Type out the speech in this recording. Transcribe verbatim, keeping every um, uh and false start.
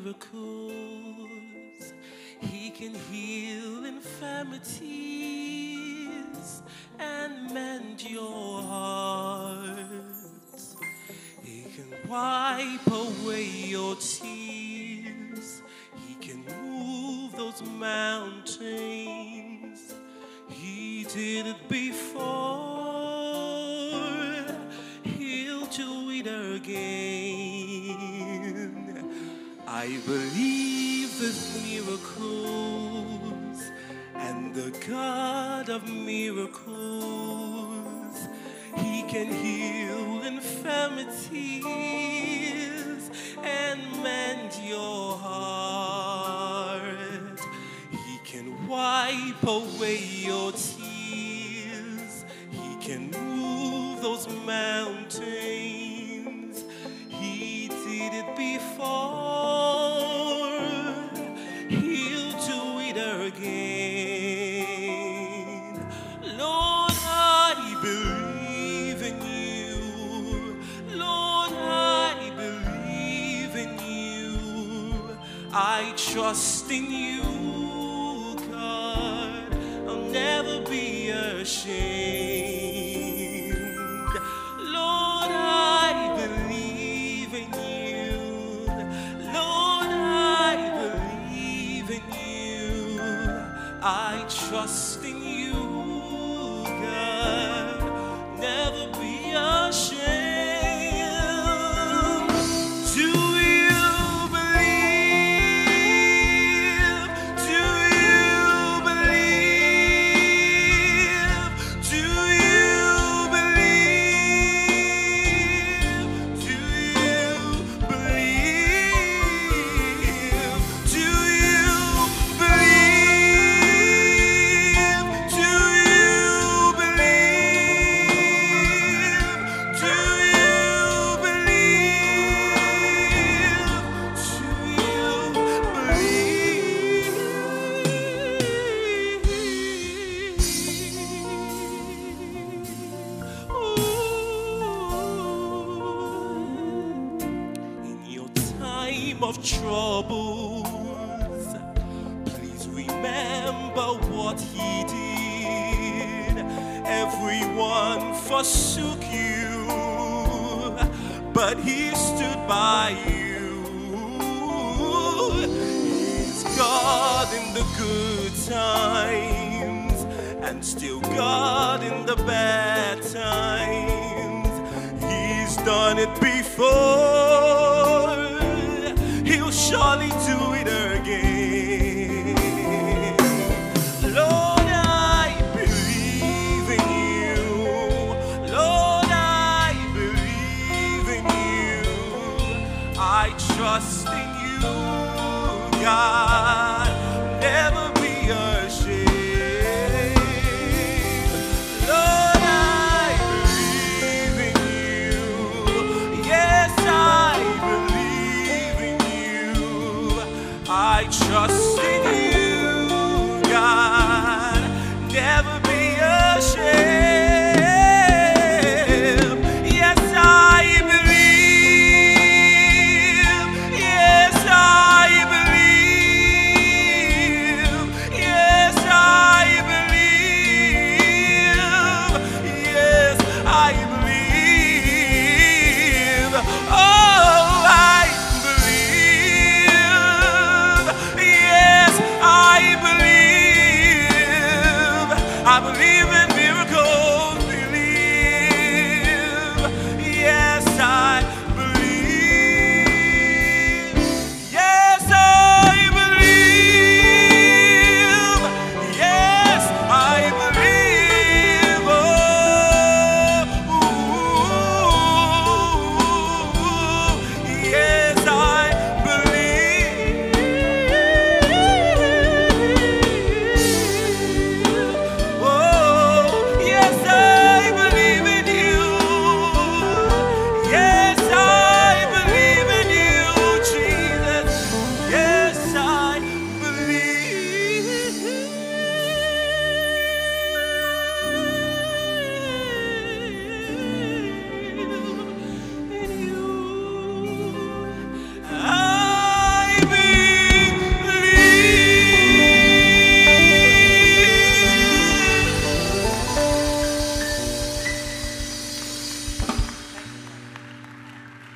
miracles. He can heal infirmities and mend your heart. He can wipe away your tears. He can move those mountains. He did it before. He'll do it again. I believe this miracles, and the God of miracles, He can heal infirmities and mend your heart. He can wipe away your tears. He can move those mountains. He did it before. I trust in you, God, I'll never be ashamed. Lord, I believe in you. Lord, I believe in you. I trust in you, God, I'll never be ashamed. Of troubles, please remember what He did. Everyone forsook you, but He stood by you. He's God in the good times, and still God in the bad times. He's done it before. Surely